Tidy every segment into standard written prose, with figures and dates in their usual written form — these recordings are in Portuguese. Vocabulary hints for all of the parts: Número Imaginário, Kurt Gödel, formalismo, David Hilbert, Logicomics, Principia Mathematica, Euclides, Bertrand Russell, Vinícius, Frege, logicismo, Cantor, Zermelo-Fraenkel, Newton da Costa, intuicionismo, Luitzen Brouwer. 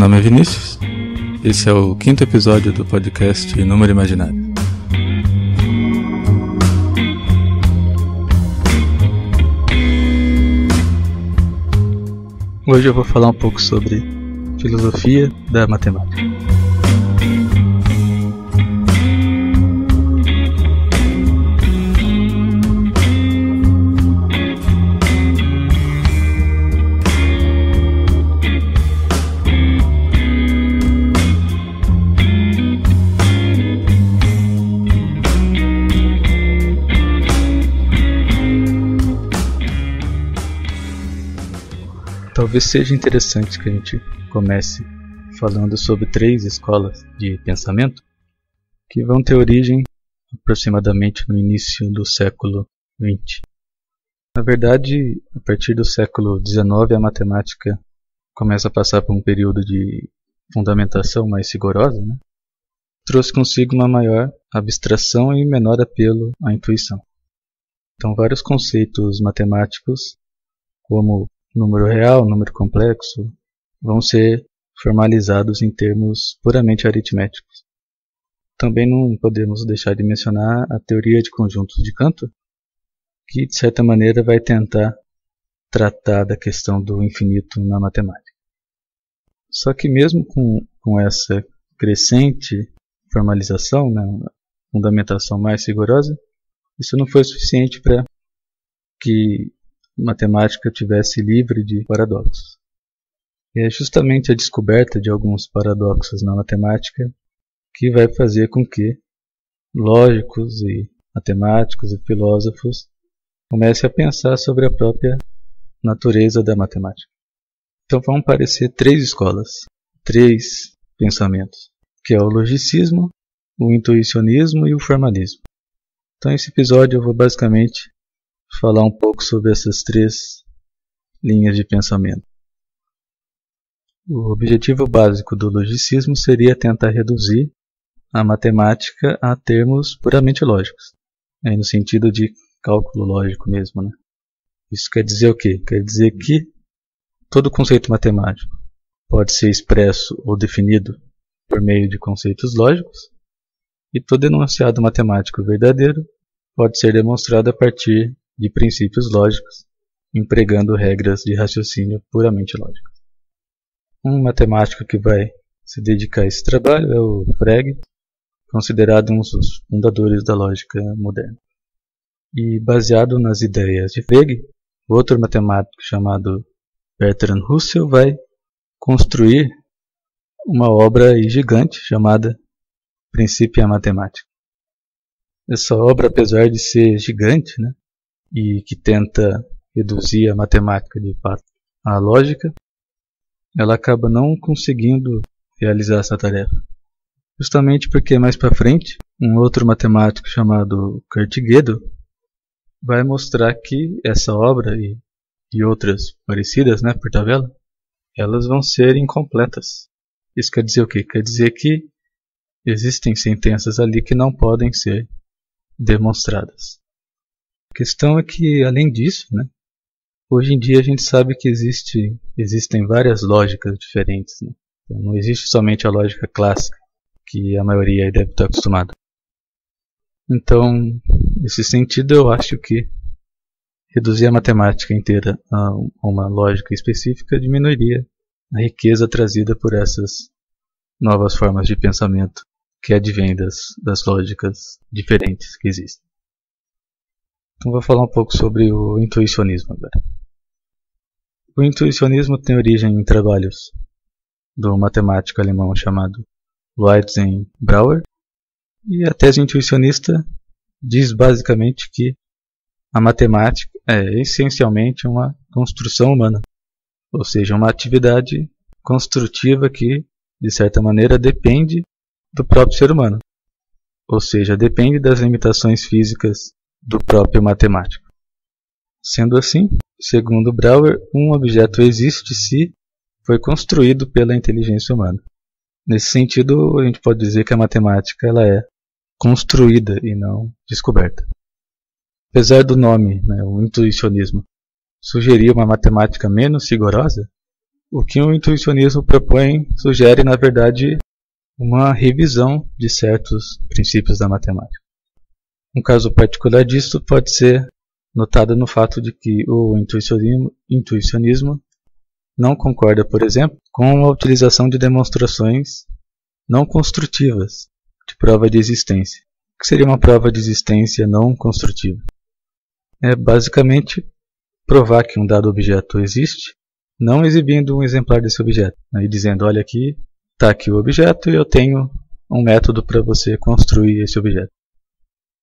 nome é Vinícius. Esse é o 5º episódio do podcast Número Imaginário. Hoje eu vou falar um pouco sobre filosofia da matemática. Talvez seja interessante que a gente comece falando sobre 3 escolas de pensamento que vão ter origem aproximadamente no início do século XX. Na verdade, a partir do século XIX, a matemática começa a passar por um período de fundamentação mais rigorosa, né? Trouxe consigo uma maior abstração e menor apelo à intuição. Então, vários conceitos matemáticos, como número real, número complexo, vão ser formalizados em termos puramente aritméticos. Também não podemos deixar de mencionar a teoria de conjuntos de Cantor, que de certa maneira vai tentar tratar da questão do infinito na matemática. Só que mesmo com essa crescente formalização, né, fundamentação mais rigorosa, isso não foi suficiente para que matemática tivesse livre de paradoxos. E é justamente a descoberta de alguns paradoxos na matemática que vai fazer com que lógicos e matemáticos e filósofos comecem a pensar sobre a própria natureza da matemática. Então vão aparecer 3 escolas, 3 pensamentos, que é o logicismo, o intuicionismo e o formalismo. Então nesse episódio eu vou basicamente falar um pouco sobre essas 3 linhas de pensamento. O objetivo básico do logicismo seria tentar reduzir a matemática a termos puramente lógicos, né, no sentido de cálculo lógico mesmo, né? Isso quer dizer o quê? Quer dizer que todo conceito matemático pode ser expresso ou definido por meio de conceitos lógicos, e todo enunciado matemático verdadeiro pode ser demonstrado a partir de princípios lógicos, empregando regras de raciocínio puramente lógicas. Um matemático que vai se dedicar a esse trabalho é o Frege, considerado um dos fundadores da lógica moderna. E baseado nas ideias de Frege, outro matemático chamado Bertrand Russell vai construir uma obra gigante chamada Principia Mathematica. Essa obra, apesar de ser gigante, né, e que tenta reduzir a matemática de fato à lógica, ela acaba não conseguindo realizar essa tarefa. Justamente porque mais para frente, um outro matemático chamado Kurt Gödel vai mostrar que essa obra e outras parecidas, né, por tabela, elas vão ser incompletas. Isso quer dizer o quê? Quer dizer que existem sentenças ali que não podem ser demonstradas. A questão é que, além disso, né, hoje em dia a gente sabe que existem várias lógicas diferentes, né? Então, não existe somente a lógica clássica, que a maioria aí deve estar acostumada. Então, nesse sentido, eu acho que reduzir a matemática inteira a uma lógica específica diminuiria a riqueza trazida por essas novas formas de pensamento que advêm das lógicas diferentes que existem. Então vou falar um pouco sobre o intuicionismo agora. O intuicionismo tem origem em trabalhos do matemático alemão chamado Luitzen Brouwer, e a tese intuicionista diz basicamente que a matemática é essencialmente uma construção humana, ou seja, uma atividade construtiva que, de certa maneira, depende do próprio ser humano, ou seja, depende das limitações físicas do próprio matemático. Sendo assim, segundo Brouwer, um objeto existe se foi construído pela inteligência humana. Nesse sentido, a gente pode dizer que a matemática ela é construída e não descoberta. Apesar do nome, né, o intuicionismo sugerir uma matemática menos rigorosa, O que o intuicionismo propõe sugere, na verdade, uma revisão de certos princípios da matemática. Um caso particular disso pode ser notado no fato de que o intuicionismo não concorda, por exemplo, com a utilização de demonstrações não construtivas de prova de existência. O que seria uma prova de existência não construtiva? É basicamente provar que um dado objeto existe, não exibindo um exemplar desse objeto, né, e dizendo, olha aqui, está aqui o objeto e eu tenho um método para você construir esse objeto.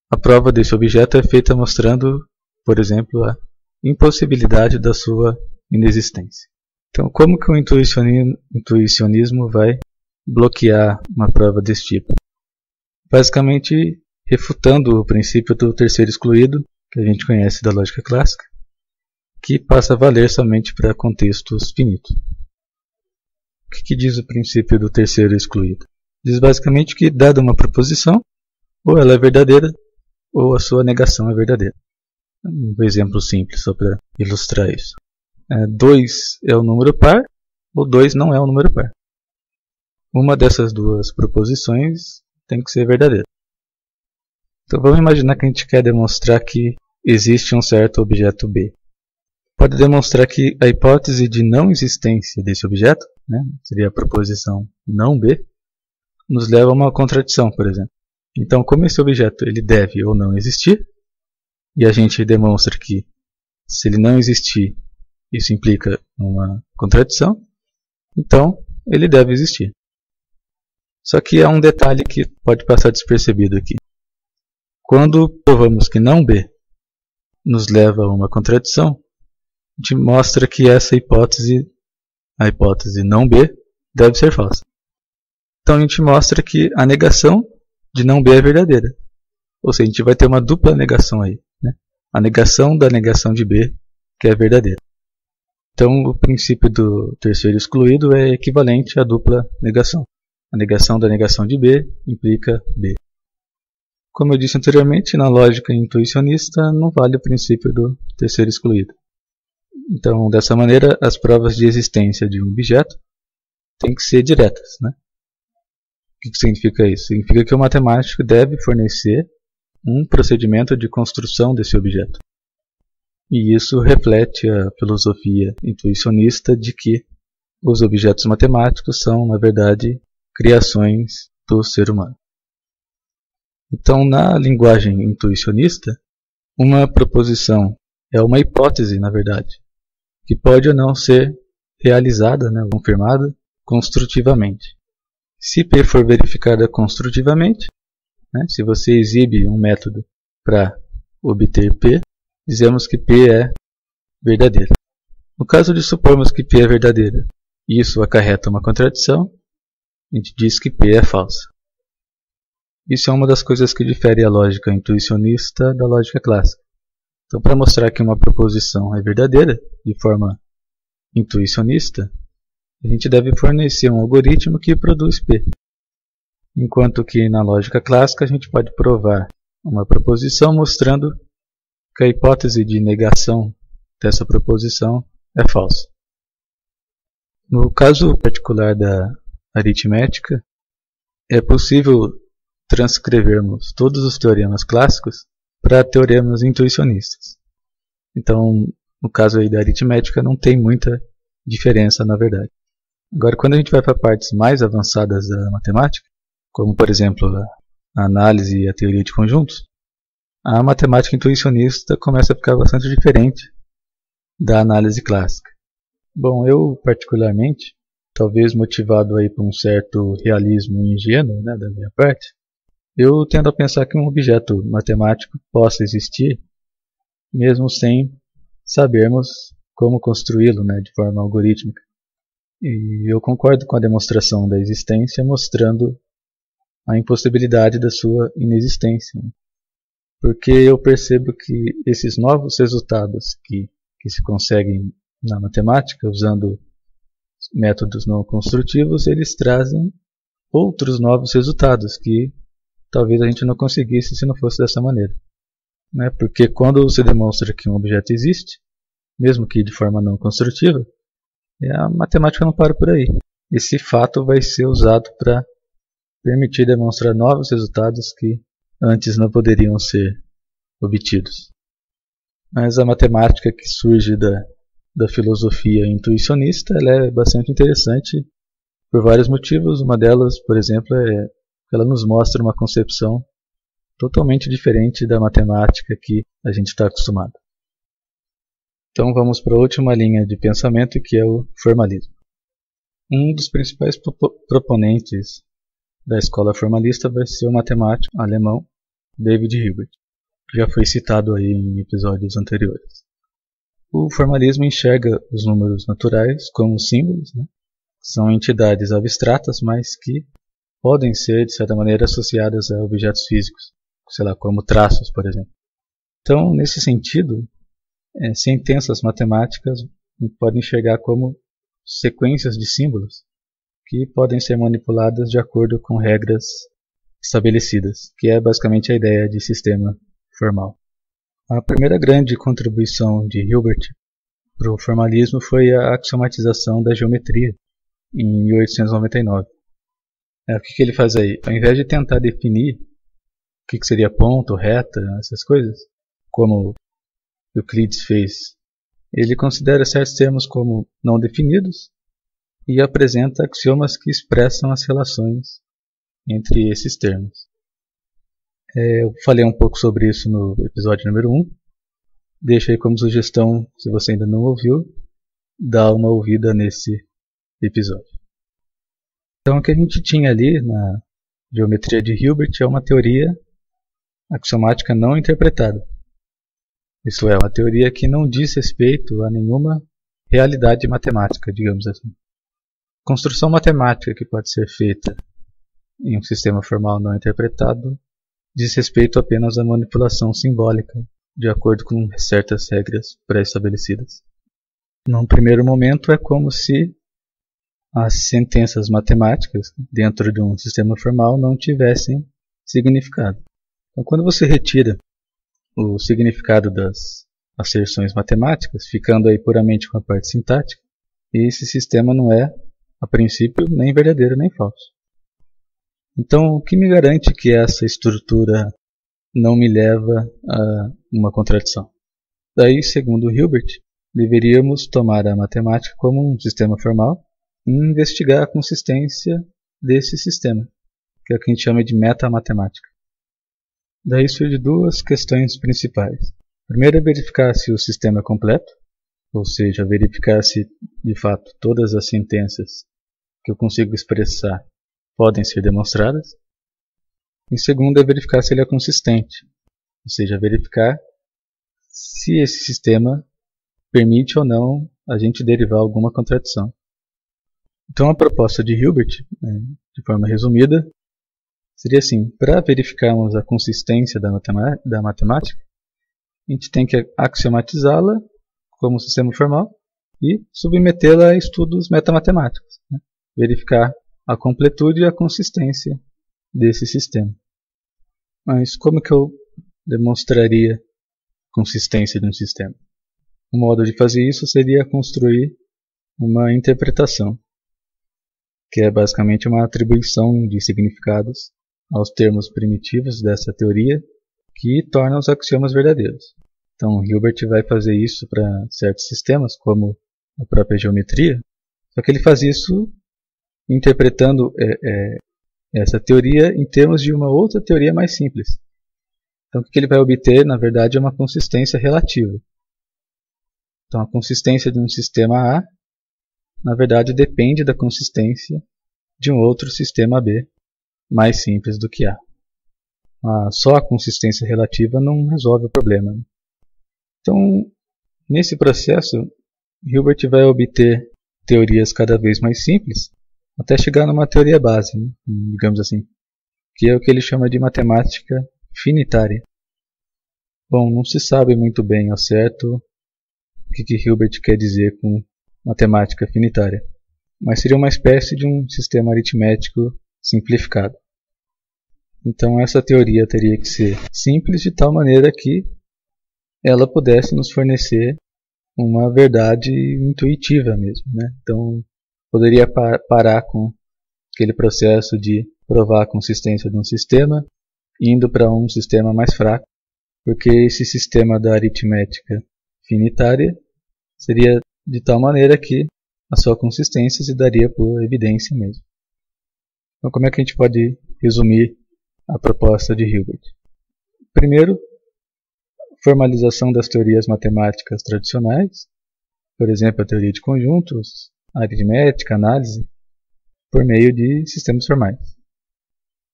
A prova desse objeto é feita mostrando, por exemplo, a impossibilidade da sua inexistência. Então, como que o intuicionismo vai bloquear uma prova desse tipo? Basicamente, refutando o princípio do terceiro excluído, que a gente conhece da lógica clássica, que passa a valer somente para contextos finitos. O que diz o princípio do terceiro excluído? Diz basicamente que, dada uma proposição, ou ela é verdadeira, ou a sua negação é verdadeira. Um exemplo simples só para ilustrar isso. 2 é um número par, ou 2 não é um número par. Uma dessas duas proposições tem que ser verdadeira. Então vamos imaginar que a gente quer demonstrar que existe um certo objeto B. Pode demonstrar que a hipótese de não existência desse objeto, né, seria a proposição não B, nos leva a uma contradição, por exemplo. Então, como esse objeto ele deve ou não existir, e a gente demonstra que se ele não existir, isso implica uma contradição, então ele deve existir. Só que há um detalhe que pode passar despercebido aqui. Quando provamos que não B nos leva a uma contradição, a gente mostra que essa hipótese, a hipótese não B, deve ser falsa. Então a gente mostra que a negação de não B é verdadeira. Ou seja, a gente vai ter uma dupla negação aí, né? A negação da negação de B, que é verdadeira. Então, o princípio do terceiro excluído é equivalente à dupla negação. A negação da negação de B implica B. Como eu disse anteriormente, na lógica intuicionista não vale o princípio do terceiro excluído. Então, dessa maneira, as provas de existência de um objeto têm que ser diretas, né? O que significa isso? Significa que o matemático deve fornecer um procedimento de construção desse objeto. E isso reflete a filosofia intuicionista de que os objetos matemáticos são, na verdade, criações do ser humano. Então, na linguagem intuicionista, uma proposição é uma hipótese, na verdade, que pode ou não ser realizada, né, confirmada, construtivamente. Se P for verificada construtivamente, né, se você exibe um método para obter P, dizemos que P é verdadeira. No caso de supormos que P é verdadeira e isso acarreta uma contradição, a gente diz que P é falsa. Isso é uma das coisas que difere a lógica intuicionista da lógica clássica. Então, para mostrar que uma proposição é verdadeira de forma intuicionista, a gente deve fornecer um algoritmo que produz P. Enquanto que na lógica clássica a gente pode provar uma proposição mostrando que a hipótese de negação dessa proposição é falsa. No caso particular da aritmética, é possível transcrevermos todos os teoremas clássicos para teoremas intuicionistas. Então, no caso aí da aritmética, não tem muita diferença, na verdade. Agora, quando a gente vai para partes mais avançadas da matemática, como, por exemplo, a análise e a teoria de conjuntos, a matemática intuicionista começa a ficar bastante diferente da análise clássica. Bom, eu particularmente, talvez motivado aí por um certo realismo ingênuo, né, da minha parte, eu tendo a pensar que um objeto matemático possa existir, mesmo sem sabermos como construí-lo, né, de forma algorítmica. E eu concordo com a demonstração da existência, mostrando a impossibilidade da sua inexistência, né? Porque eu percebo que esses novos resultados que se conseguem na matemática, usando métodos não construtivos, eles trazem outros novos resultados que talvez a gente não conseguisse se não fosse dessa maneira, né? Porque quando se demonstra que um objeto existe, mesmo que de forma não construtiva, E a matemática não para por aí. Esse fato vai ser usado para permitir demonstrar novos resultados que antes não poderiam ser obtidos. Mas a matemática que surge da filosofia intuicionista, ela é bastante interessante por vários motivos. Uma delas, por exemplo, é que ela nos mostra uma concepção totalmente diferente da matemática que a gente está acostumado. Então vamos para a última linha de pensamento, que é o formalismo. Um dos principais proponentes da escola formalista vai ser o matemático alemão David Hilbert, que já foi citado aí em episódios anteriores. O formalismo enxerga os números naturais como símbolos, né? São entidades abstratas, mas que podem ser, de certa maneira, associadas a objetos físicos, sei lá, como traços, por exemplo. Então, nesse sentido, sem tensas matemáticas podem enxergar como sequências de símbolos que podem ser manipuladas de acordo com regras estabelecidas, que é basicamente a ideia de sistema formal. A primeira grande contribuição de Hilbert para o formalismo foi a axiomatização da geometria, em 1899. O que ele faz aí? Ao invés de tentar definir o que seria ponto, reta, essas coisas, como Euclides fez, ele considera certos termos como não definidos e apresenta axiomas que expressam as relações entre esses termos. Eu falei um pouco sobre isso no episódio número 1. Deixo aí como sugestão, se você ainda não ouviu, dá uma ouvida nesse episódio. Então o que a gente tinha ali na geometria de Hilbert é uma teoria axiomática não interpretada. Isso é, uma teoria que não diz respeito a nenhuma realidade matemática, digamos assim. Construção matemática que pode ser feita em um sistema formal não interpretado diz respeito apenas à manipulação simbólica, de acordo com certas regras pré-estabelecidas. Num primeiro momento, é como se as sentenças matemáticas dentro de um sistema formal não tivessem significado. Então, quando você retira o significado das asserções matemáticas, ficando aí puramente com a parte sintática, esse sistema não é, a princípio, nem verdadeiro nem falso. Então, o que me garante que essa estrutura não me leva a uma contradição? Daí, segundo Hilbert, deveríamos tomar a matemática como um sistema formal e investigar a consistência desse sistema, que é o que a gente chama de metamatemática. Daí surgem duas questões principais. A primeira é verificar se o sistema é completo, ou seja, verificar se, de fato, todas as sentenças que eu consigo expressar podem ser demonstradas. E segundo é verificar se ele é consistente, ou seja, verificar se esse sistema permite ou não a gente derivar alguma contradição. Então a proposta de Hilbert, de forma resumida, seria assim: para verificarmos a consistência da matemática, a gente tem que axiomatizá-la como sistema formal e submetê-la a estudos metamatemáticos, né? Verificar a completude e a consistência desse sistema. Mas como que eu demonstraria a consistência de um sistema? Um modo de fazer isso seria construir uma interpretação, que é basicamente uma atribuição de significados aos termos primitivos dessa teoria, que torna os axiomas verdadeiros. Então Hilbert vai fazer isso para certos sistemas, como a própria geometria, só que ele faz isso interpretando essa teoria em termos de uma outra teoria mais simples. Então o que ele vai obter, na verdade, é uma consistência relativa. Então a consistência de um sistema A, na verdade, depende da consistência de um outro sistema B, mais simples do que A. Só a consistência relativa não resolve o problema, né? Então, nesse processo, Hilbert vai obter teorias cada vez mais simples, até chegar numa teoria base, né, digamos assim, que é o que ele chama de matemática finitária. Bom, não se sabe muito bem ao certo o que Hilbert quer dizer com matemática finitária, mas seria uma espécie de um sistema aritmético simplificado. Então essa teoria teria que ser simples de tal maneira que ela pudesse nos fornecer uma verdade intuitiva mesmo, né? Então poderia parar com aquele processo de provar a consistência de um sistema, indo para um sistema mais fraco, porque esse sistema da aritmética finitária seria de tal maneira que a sua consistência se daria por evidência mesmo. Então, como é que a gente pode resumir a proposta de Hilbert? Primeiro, formalização das teorias matemáticas tradicionais, por exemplo, a teoria de conjuntos, a aritmética, a análise, por meio de sistemas formais.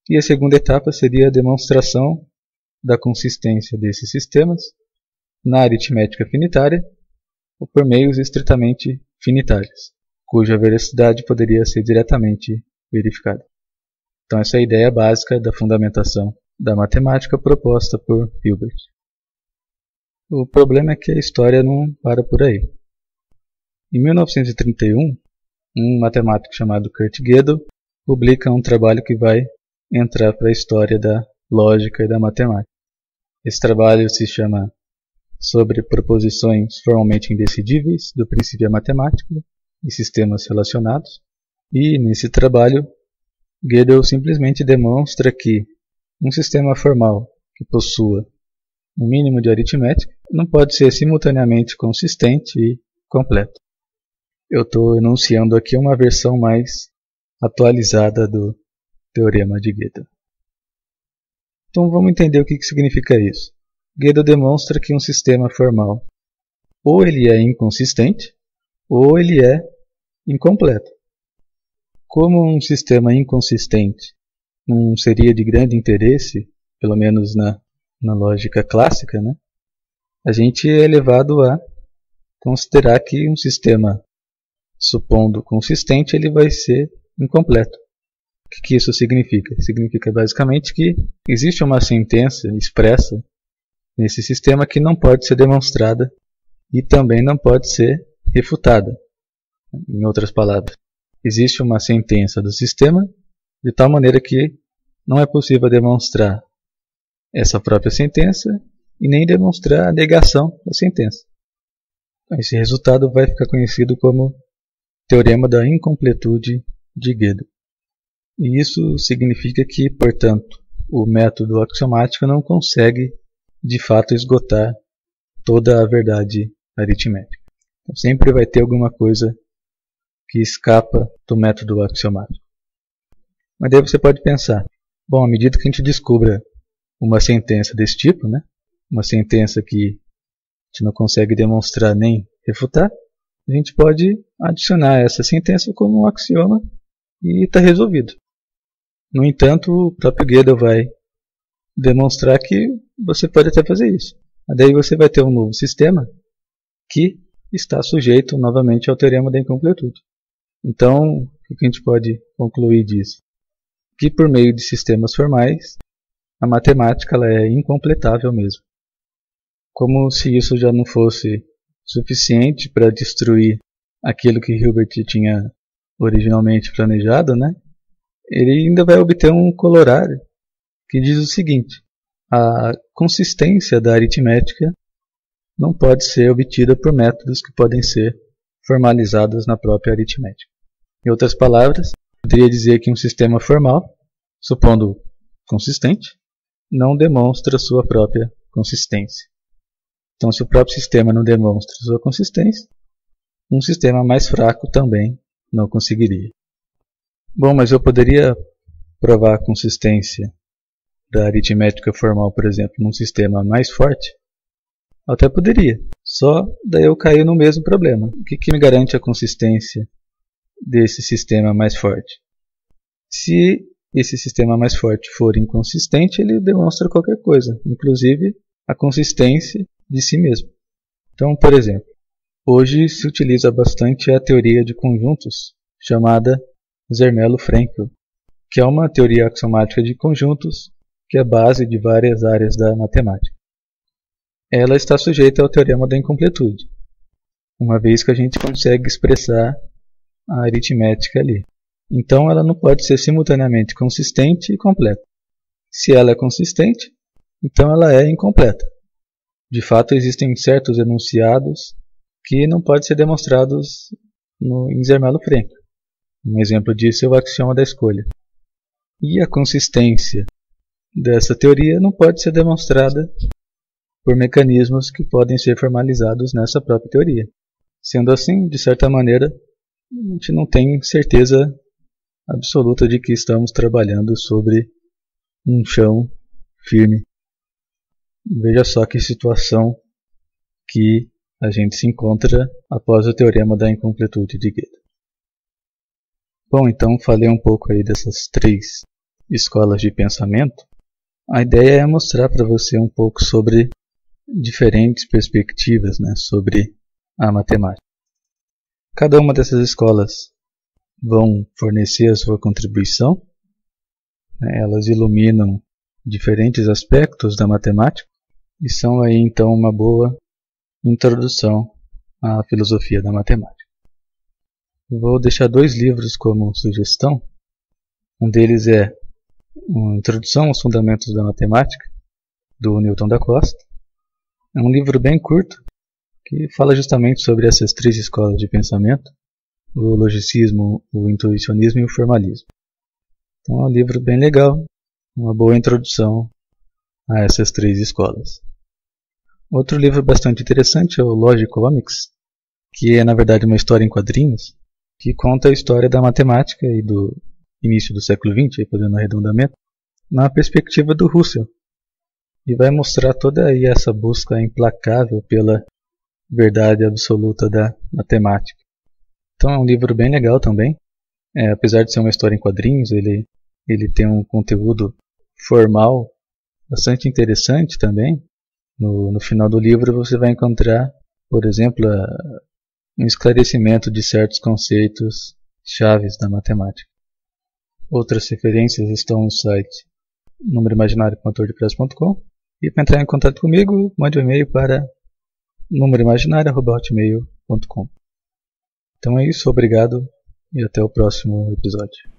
E a segunda etapa seria a demonstração da consistência desses sistemas na aritmética finitária ou por meios estritamente finitários, cuja veracidade poderia ser diretamente verificada. Então essa é a ideia básica da fundamentação da matemática proposta por Hilbert. O problema é que a história não para por aí. Em 1931, um matemático chamado Kurt Gödel publica um trabalho que vai entrar para a história da lógica e da matemática. Esse trabalho se chama Sobre Proposições Formalmente Indecidíveis do Principia Mathematica e Sistemas Relacionados. E nesse trabalho, Gödel simplesmente demonstra que um sistema formal que possua um mínimo de aritmética não pode ser simultaneamente consistente e completo. Eu estou enunciando aqui uma versão mais atualizada do Teorema de Gödel. Então vamos entender o que significa isso. Gödel demonstra que um sistema formal ou ele é inconsistente ou ele é incompleto. Como um sistema inconsistente não seria de grande interesse, pelo menos na lógica clássica, né? A gente é levado a considerar que um sistema, supondo consistente, ele vai ser incompleto. O que isso significa? Significa basicamente que existe uma sentença expressa nesse sistema que não pode ser demonstrada e também não pode ser refutada. Em outras palavras, existe uma sentença do sistema de tal maneira que não é possível demonstrar essa própria sentença e nem demonstrar a negação da sentença. Esse resultado vai ficar conhecido como Teorema da Incompletude de Gödel. E isso significa que, portanto, o método axiomático não consegue, de fato, esgotar toda a verdade aritmética. Então, sempre vai ter alguma coisa que escapa do método axiomático. Mas daí você pode pensar, bom, à medida que a gente descubra uma sentença desse tipo, né, uma sentença que a gente não consegue demonstrar nem refutar, a gente pode adicionar essa sentença como um axioma e está resolvido. No entanto, o próprio Gödel vai demonstrar que você pode até fazer isso. Daí você vai ter um novo sistema que está sujeito novamente ao teorema da incompletude. Então, o que a gente pode concluir disso? Que por meio de sistemas formais, a matemática ela é incompletável mesmo. Como se isso já não fosse suficiente para destruir aquilo que Hilbert tinha originalmente planejado, né? Ele ainda vai obter um corolário que diz o seguinte: a consistência da aritmética não pode ser obtida por métodos que podem ser formalizados na própria aritmética. Em outras palavras, poderia dizer que um sistema formal, supondo consistente, não demonstra sua própria consistência. Então, se o próprio sistema não demonstra sua consistência, um sistema mais fraco também não conseguiria. Bom, mas eu poderia provar a consistência da aritmética formal, por exemplo, num sistema mais forte? Até poderia, só daí eu caio no mesmo problema. O que me garante a consistência desse sistema mais forte? Se esse sistema mais forte for inconsistente, ele demonstra qualquer coisa, inclusive a consistência de si mesmo. Então, por exemplo, hoje se utiliza bastante a teoria de conjuntos, chamada Zermelo-Fraenkel, que é uma teoria axiomática de conjuntos que é a base de várias áreas da matemática. Ela está sujeita ao teorema da incompletude, uma vez que a gente consegue expressar a aritmética ali. Então ela não pode ser simultaneamente consistente e completa. Se ela é consistente, então ela é incompleta. De fato, existem certos enunciados que não podem ser demonstrados em Zermelo-Fraenkel. Um exemplo disso é o axioma da escolha. E a consistência dessa teoria não pode ser demonstrada por mecanismos que podem ser formalizados nessa própria teoria. Sendo assim, de certa maneira, a gente não tem certeza absoluta de que estamos trabalhando sobre um chão firme. Veja só que situação que a gente se encontra após o teorema da incompletude de Gödel. Bom, então falei um pouco aí dessas três escolas de pensamento. A ideia é mostrar para você um pouco sobre diferentes perspectivas, sobre a matemática. Cada uma dessas escolas vão fornecer a sua contribuição. Elas iluminam diferentes aspectos da matemática e são aí então uma boa introdução à filosofia da matemática. Vou deixar dois livros como sugestão. Um deles é uma Introdução aos Fundamentos da Matemática, do Newton da Costa. É um livro bem curto que fala justamente sobre essas três escolas de pensamento: o logicismo, o intuicionismo e o formalismo. Então é um livro bem legal, uma boa introdução a essas três escolas. Outro livro bastante interessante é o Logicomics, que é na verdade uma história em quadrinhos, que conta a história da matemática e do início do século XX, fazendo arredondamento, na perspectiva do Russell. E vai mostrar toda aí essa busca implacável pela verdade absoluta da matemática. Então é um livro bem legal também. Apesar de ser uma história em quadrinhos, ele tem um conteúdo formal bastante interessante também. No final do livro você vai encontrar, por exemplo, um esclarecimento de certos conceitos chaves da matemática. Outras referências estão no site númeroimaginário.wordpress.com. E para entrar em contato comigo, mande um e-mail para númeroimaginário@hotmail.com. Então é isso, obrigado e até o próximo episódio.